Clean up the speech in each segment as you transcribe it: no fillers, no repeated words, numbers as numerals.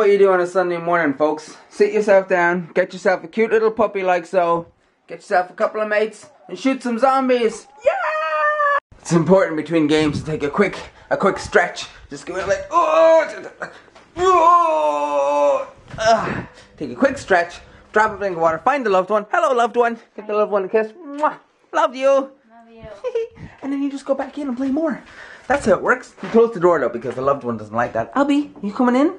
what you do on a Sunday morning, folks. Sit yourself down, get yourself a cute little puppy like so, get yourself a couple of mates, and shoot some zombies. Yeah! It's important between games to take a quick stretch. Just go like, oh! Take a quick stretch, drop a drink of water, find the loved one. Hello, loved one. Give the loved one a kiss. Mwah. Love you. Love you. And then you just go back in and play more. That's how it works. You close the door though because the loved one doesn't like that. Albi, you coming in? I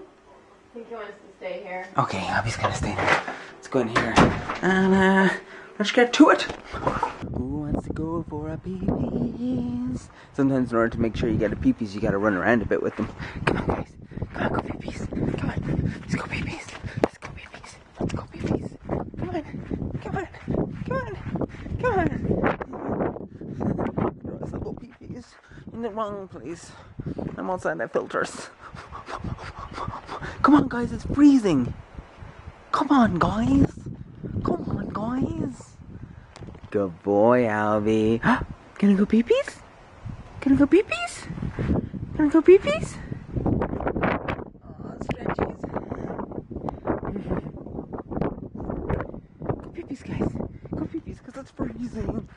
think he wants to stay here. Okay, Albi's gonna stay here. Let's go in here. And let's get to it. Who wants to go for a pee-pees? Sometimes in order to make sure you get a pee-pees, you gotta run around a bit with them. Come on guys. Come on, go pee-pees. Come on. Let's go pee-pees. Let's go pee-pees. Let's go pee-pees. Come on. Come on. Come on. Come on. Let's go pee-pees. In the wrong place. I'm outside my filters. Come on guys, it's freezing. Come on guys. Come on guys. Good boy, Albi. Gonna go pee-pees? Gonna go pee-pees? Gonna go pee-pees? Oh, stretchies. Go pee-pees, guys. Go pee-pees, because it's freezing.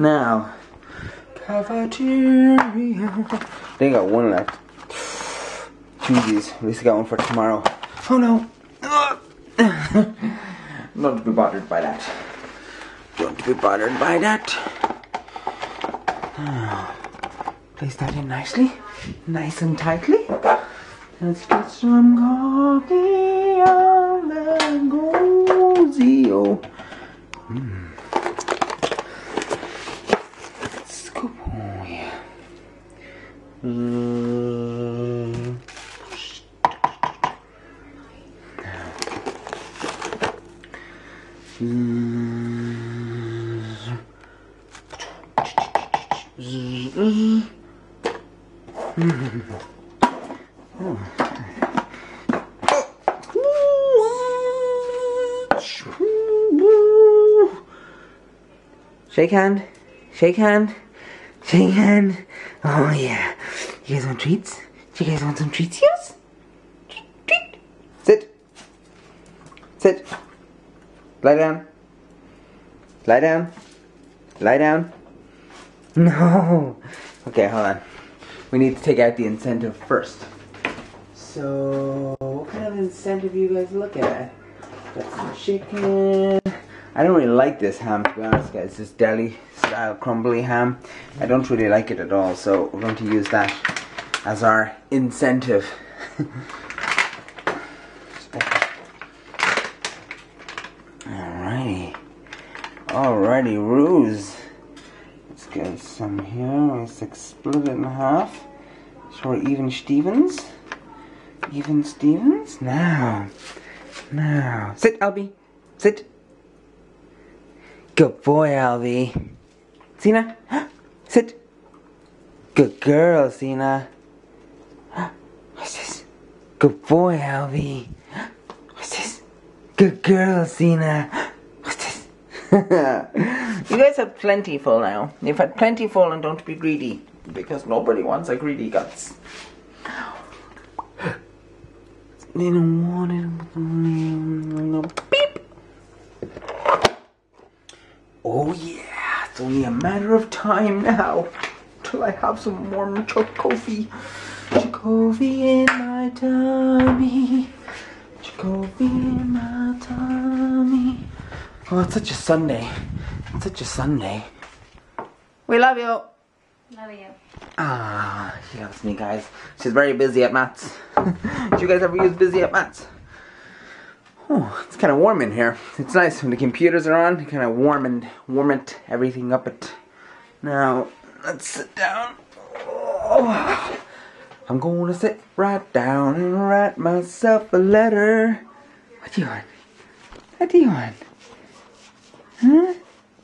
Now, cafeteria. They got one left. Jeez, at least I got one for tomorrow. Oh no! Not to be bothered by that. Don't be bothered by that. Now, place that in nicely, nice and tightly. Let's get some coffee on the gozio. Shake hand, shake hand, shake hand. Oh yeah. You guys want treats? Do you guys want some treats? Yes? Treat, treat. Sit. Sit. Lie down. Lie down. Lie down. No. Okay, hold on. We need to take out the incentive first. So, what kind of incentive are you guys looking at? Got some chicken. I don't really like this ham, to be honest guys, this deli style crumbly ham. I don't really like it at all, so we're going to use that as our incentive. Alrighty. Alrighty, Ruse. Let's get some here. Let's split it in half. So we're even Stevens. Even Stevens? Now. Now. Sit, Albi. Sit. Good boy, Albi. Sina, sit. Good girl, Sina. What's this? Good boy, Albi. What's this? Good girl, Sina. What's this? You guys have plentiful now. You've had plentiful and don't be greedy. Because nobody wants a greedy guts. They don't want it. Beep. Oh yeah, it's only a matter of time now till I have some warm chocofi. Chocofi in my tummy. Chocofi in my tummy. Oh, it's such a Sunday. It's such a Sunday. We love you. Love you. Ah, she loves me, guys. She's very busy at maths. Do you guys ever use busy at maths? Oh, it's kind of warm in here. It's nice when the computers are on. Kind of warm it everything up. It now. Let's sit down. Oh, I'm going to sit right down and write myself a letter. What do you want? What do you want? Huh?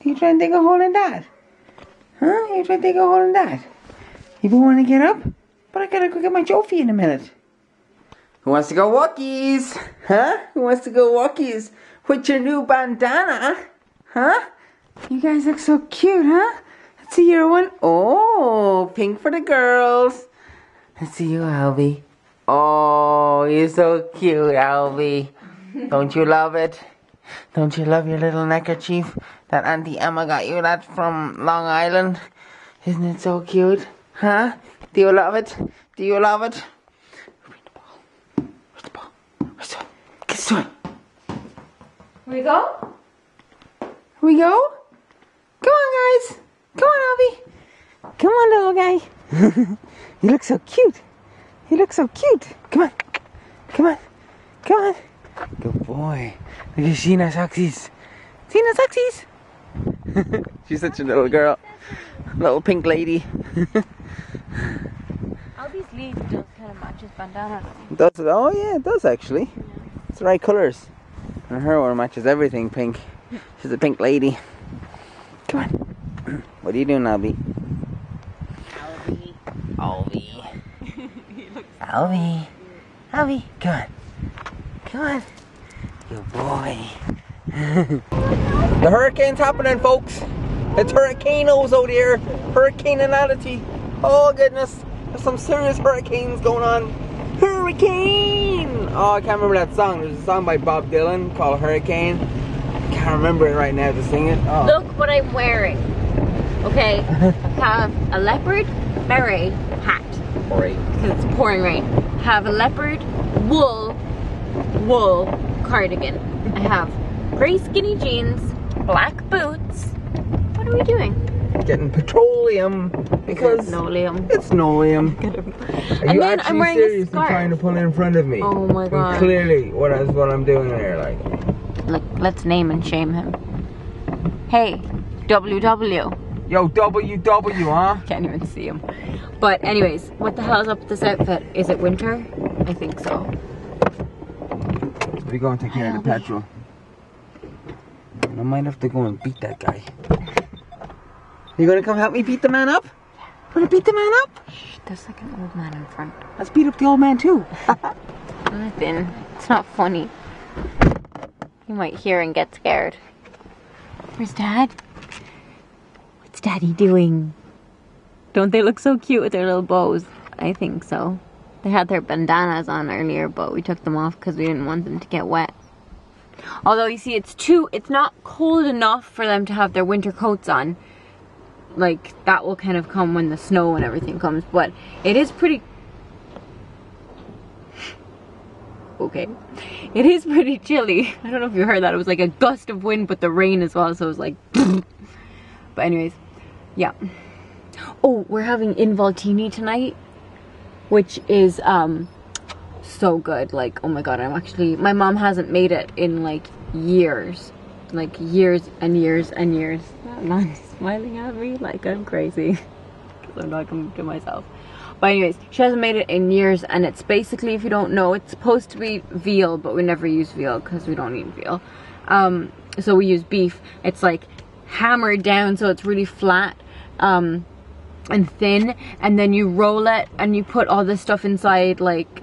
You trying to dig a hole in that? Huh? You trying to dig a hole in that? You want to get up? But I gotta go get my Jofi in a minute. Who wants to go walkies? Huh? Who wants to go walkies with your new bandana? Huh? You guys look so cute, huh? Let's see your one. Oh, pink for the girls. Let's see you, Albi. Oh, you're so cute, Albi. Don't you love it? Don't you love your little neckerchief that Auntie Emma got you that from Long Island? Isn't it so cute? Huh? Do you love it? Do you love it? Where's the ball? Where's the ball? Where's the ball? Get the ball. Here we go? Here we go? Come on, guys. Come on, Albi. Come on, little guy. You look so cute. You look so cute. Come on. Come on. Come on. Good boy. Look at Sheena's oxies. Sheena's oxies. She's such a little girl. Little pink lady. Albi's leaf does kind of matches bandana. Does it? Oh yeah, it does actually. Yeah. It's the right colors. And her one matches everything pink. She's a pink lady. Come on. What are you doing, Albi? Albi. Albi. Albi. Albi. Come on. Come on. Good boy. The hurricane's happening, folks. It's hurricanos out here. Hurricaneanality. Oh, goodness. There's some serious hurricanes going on. Hurricane! Oh, I can't remember that song. There's a song by Bob Dylan called Hurricane. I can't remember it right now to sing it. Oh. Look what I'm wearing. Okay. Have a leopard beret hat. Right. Because it's pouring rain. Have a leopard wool cardigan. I have grey skinny jeans, black boots. What are we doing? Getting petroleum because it's linoleum. And then I'm wearing a scarf. Trying to pull it in front of me. Oh my god! And clearly, what I'm doing there, like. Look, let's name and shame him. Hey, WW. Yo, WW, huh? Can't even see him. But anyways, what the hell's up with this outfit? Is it winter? I think so. We're going to take care of the petrol. I might have to go and beat that guy. You gonna come help me beat the man up? Yeah. Wanna beat the man up? Shh, there's like an old man in front. Let's beat up the old man too. Nothing. It's not funny. You might hear and get scared. Where's Dad? What's Daddy doing? Don't they look so cute with their little bows? I think so. They had their bandanas on earlier, but we took them off because we didn't want them to get wet. Although you see, it's not cold enough for them to have their winter coats on. Like that will kind of come when the snow and everything comes, but it is pretty. Okay, it is pretty chilly. I don't know if you heard that. It was like a gust of wind, but the rain as well. So it was like. But anyways, yeah. Oh, we're having Involtini tonight, which is so good. Like, oh my god, I'm actually, my mom hasn't made it in like years and years and years. That man's smiling at me like I'm crazy because I'm not coming to myself. But anyways, she hasn't made it in years, and it's basically, if you don't know, it's supposed to be veal, but we never use veal because we don't eat veal. So we use beef. It's like hammered down, so it's really flat and thin, and then you roll it and you put all this stuff inside, like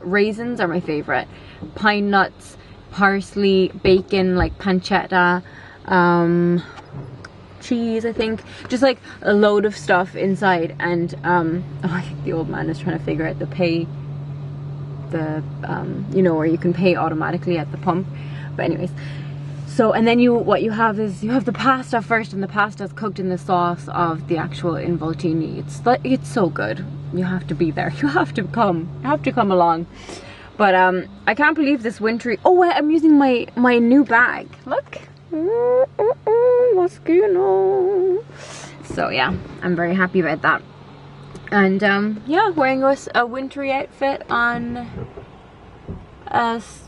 raisins are my favorite, pine nuts, parsley, bacon, like pancetta, cheese, I think, just like a load of stuff inside. And oh, I think the old man is trying to figure out the pay, the you know, where you can pay automatically at the pump. But anyways, so, and then you have the pasta first, and the pasta is cooked in the sauce of the actual Involtini. It's so good. You have to be there. You have to come. You have to come along. But I can't believe this wintry. Oh, I'm using my new bag. Look. Moschino. So yeah, I'm very happy about that. And yeah, wearing us a wintry outfit on.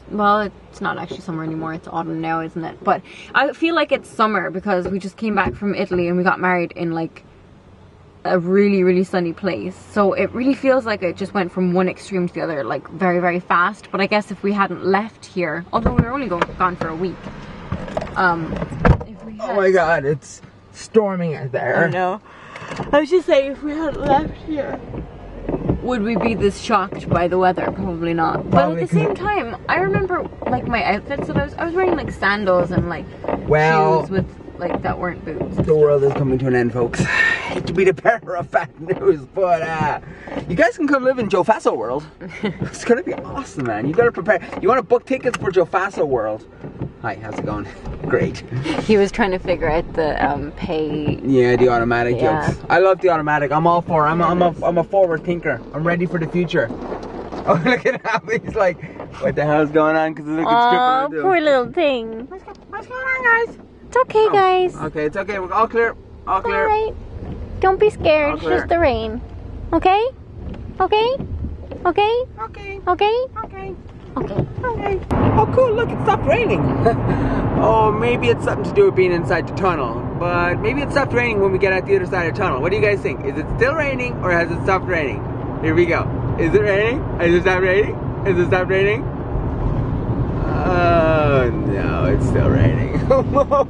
Well, it's not actually summer anymore. It's autumn now, isn't it? But I feel like it's summer because we just came back from Italy and we got married in like a really, really sunny place. So it really feels like it just went from one extreme to the other, like very, very fast. But I guess if we hadn't left here, although we were only gone for a week. If we had... Oh my god, it's storming out there. I know. I was just saying, if we hadn't left here, would we be this shocked by the weather? Probably not. Probably. But at the same time, I remember like my outfits that I was wearing like sandals and like shoes with like that weren't boobs. The world is coming to an end, folks. Hate to be the bearer of bad news, but you guys can come live in Joe Faso World. It's gonna be awesome, man. You gotta prepare. You wanna book tickets for Joe Faso World? Hi, how's it going? Great. He was trying to figure out the pay. Yeah, the automatic jokes. I love the automatic. I'm all for. I'm a forward thinker. I'm ready for the future. Oh, look at Abby. He's like, what the hell's going on? Because look at Stripper. Oh, poor little thing. What's going on, guys? It's okay, guys. Okay, it's okay. We're all clear. All clear. All right. Don't be scared. It's just the rain. Okay? Okay? Okay? Okay. Okay? Okay. Okay. Okay. Oh, cool. Look, it stopped raining. Oh, maybe it's something to do with being inside the tunnel. But maybe it stopped raining when we get out the other side of the tunnel. What do you guys think? Is it still raining or has it stopped raining? Here we go. Is it raining? Is it not raining? Is it not raining? Oh, no, it's still raining. Mamma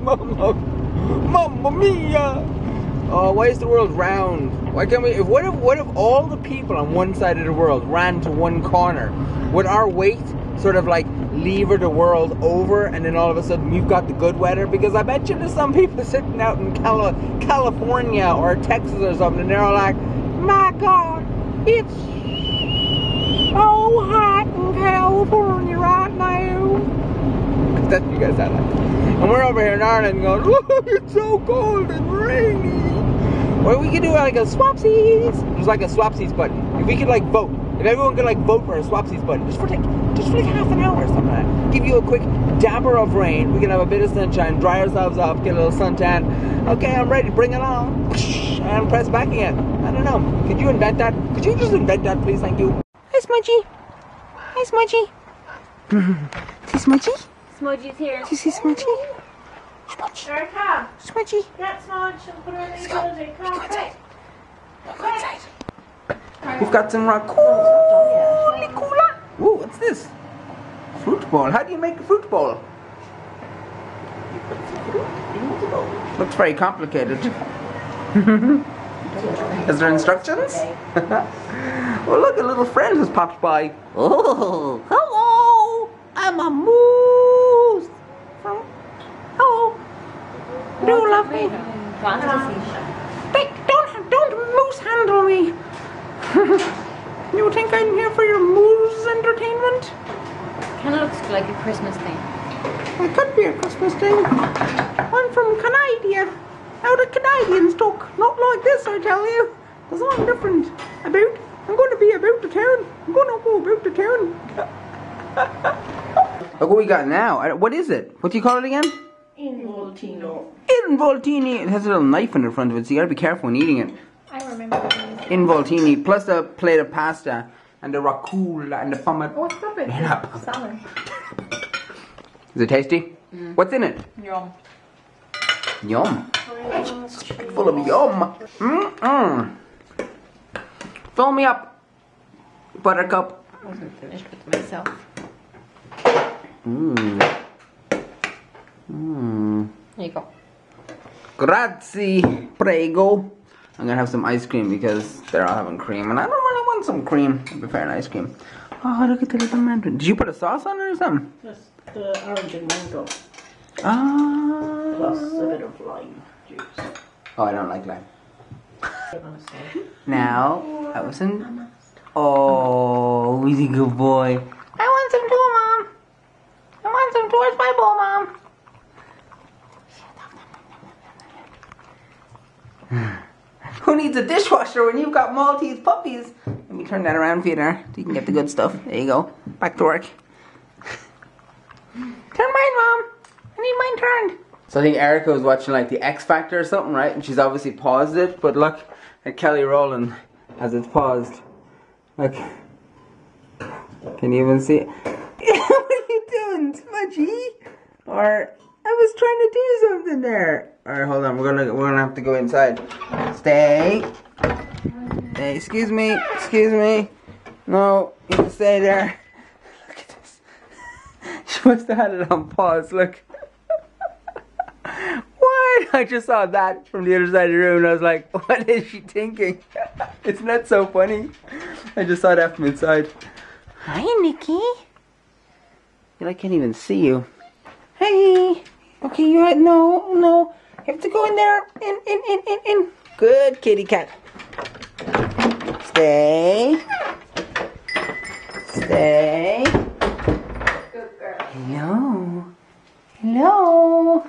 mia! Oh, why is the world round? Why can't we? What if all the people on one side of the world ran to one corner? Would our weight sort of like lever the world over, and then all of a sudden you've got the good weather? Because I bet you there's some people sitting out in California or Texas or something, and they're all like, "My God, it's so hot in California right now." Because that's what you guys sound like. And we're over here in Ireland going, "Oh, it's so cold and rainy." Or we could do like a swapsies. There's like a swapsies button. If we could like vote. If everyone could like vote for a swapsies button. Just for like half an hour or something like that. Give you a quick dabber of rain. We can have a bit of sunshine. Dry ourselves off. Get a little suntan. Okay, I'm ready. Bring it on. And press back again. I don't know. Could you invent that? Could you just invent that, please? Thank you. Hi, Smudgy. Hi, Smudgy. See Smudgy? Smudgy's here. Do you see Smudgy? Smudgy. There, come. Smudgy. Get Smudge and put her in the building. Come on. Go inside. We've got some raccoolie cooler. Ooh, what's this? Fruit bowl. How do you make a fruit bowl? You put fruit in the bowl. Looks very complicated. Is there instructions? Well, look, a little friend has popped by. Oh, hello. I'm a moose. Hello. Do you love me? Don't moose handle me. You think I'm here for your moose entertainment? Kind of looks like a Christmas thing. It could be a Christmas thing. I'm from Canada. Out of Canadian stock. Not like this, I tell you. There's something different about. I'm going to be about the town. I'm going to go about the town. Look what we got now. What is it? What do you call it again? Involtini. Involtini. It has a little knife in the front of it, so you gotta be careful when eating it. I remember. Involtini. Plus a plate of pasta and the raccoolie and the pomade. Oh, stop it! Salmon. Is it tasty? Mm. What's in it? Yum. Yum. It's full of yum. Mm-mm. Fill me up, buttercup. I wasn't finished with myself. Mmm. Mmm. There you go. Grazie, prego. I'm gonna have some ice cream because they're all having cream, and I don't really want some cream. I'd prefer an ice cream. Oh, look at the little mandarin. Did you put a sauce on it or something? Just the orange and mango. Ah. Plus a bit of lime juice. Oh, I don't like lime. Now, Allison. Oh, he's a good boy. I want some too, Mom. I want some too. Where's my bowl, Mom? Who needs a dishwasher when you've got Maltese puppies? Let me turn that around for you there, so you can get the good stuff. There you go. Back to work. Turn mine, Mom. I need mine turned. So I think Erica was watching like the X Factor or something, right? And she's obviously paused it, but look at Kelly Rowland as it's paused. Look. Can you even see it? What are you doing, Smudgy? Or I was trying to do something there. Alright, hold on, we're gonna have to go inside. Stay. Hey, excuse me, excuse me. No, you can stay there. Look at this. She must have had it on pause, look. What? I just saw that from the other side of the room and I was like, what is she thinking? Isn't that so funny? I just saw that from inside. Hi, Nikki. I can't even see you. Hey. Okay, you had no. You have to go in there. In. Good kitty cat. Stay. Good girl. Hello.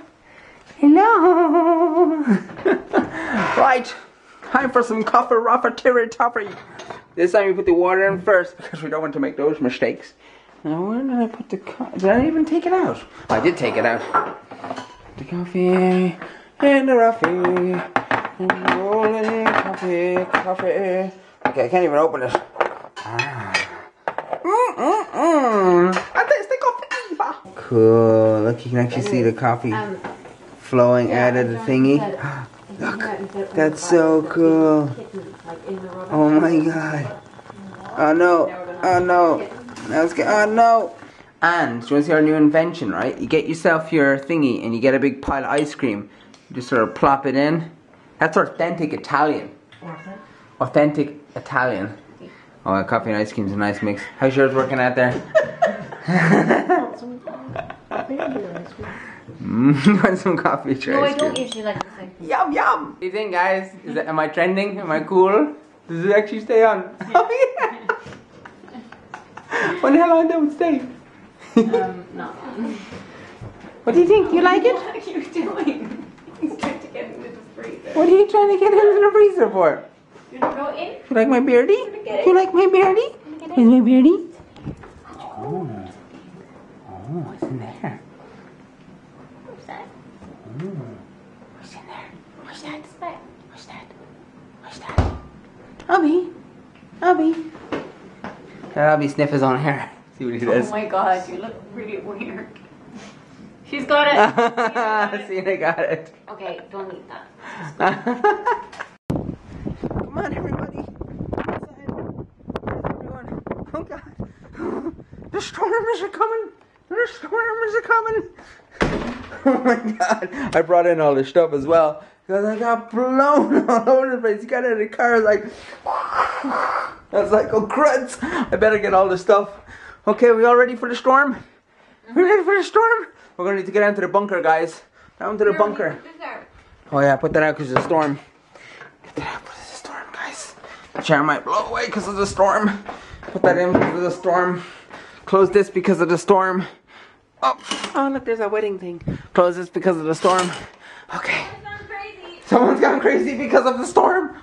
Right. Time for some coffee raffa tiri toffee. This time we put the water in first because we don't want to make those mistakes. Now where did I put the coffee? Did I even take it out? Oh, I did take it out. The coffee and the raffy. Roll it in coffee. Okay, I can't even open it. I taste the coffee. Cool. Look, you can actually see the coffee flowing out of the thingy. Look, that's so cool. Oh my god. Oh no. Oh no. That's good. Oh no. And do you want to see our new invention, right? You get yourself your thingy and you get a big pile of ice cream. You just sort of plop it in. That's authentic Italian. Authentic Italian. Oh, coffee and ice cream is a nice mix. How's yours working out there? You want some coffee? No, I don't usually like this thing. Yum. What do you think, guys? Am I trending? Am I cool? Does it actually stay on? Yeah. Oh, yeah. When the hell I don't stay? No. What do you think? You like it? What are you doing? He's trying to get into the freezer. What are you trying to get into the freezer for? You want to go in? You like my beardy? You like my beardy? Is my beardy? Oh, it's in there. What's in there? What's that? Albi. That Albi sniffers on her. See what he does. Oh my god, you look really weird. She's got it. See, I got it. Okay, don't eat that. Come on, everybody. Everyone. Oh god. The storm is coming. The storm is coming. Oh my god, I brought in all this stuff as well because I got blown all over the place. You got out of the car, I was like, oh crud, I better get all this stuff. Okay, we all ready for the storm? We're ready for the storm? We're gonna need to get down to the bunker, guys. Down to the bunker. Oh yeah, put that out because of the storm. Get that out because of the storm, guys. The chair might blow away because of the storm. Put that in because of the storm. Close this because of the storm. Oh, look, there's a wedding thing. Closes because of the storm. Okay. Someone's gone crazy because of the storm.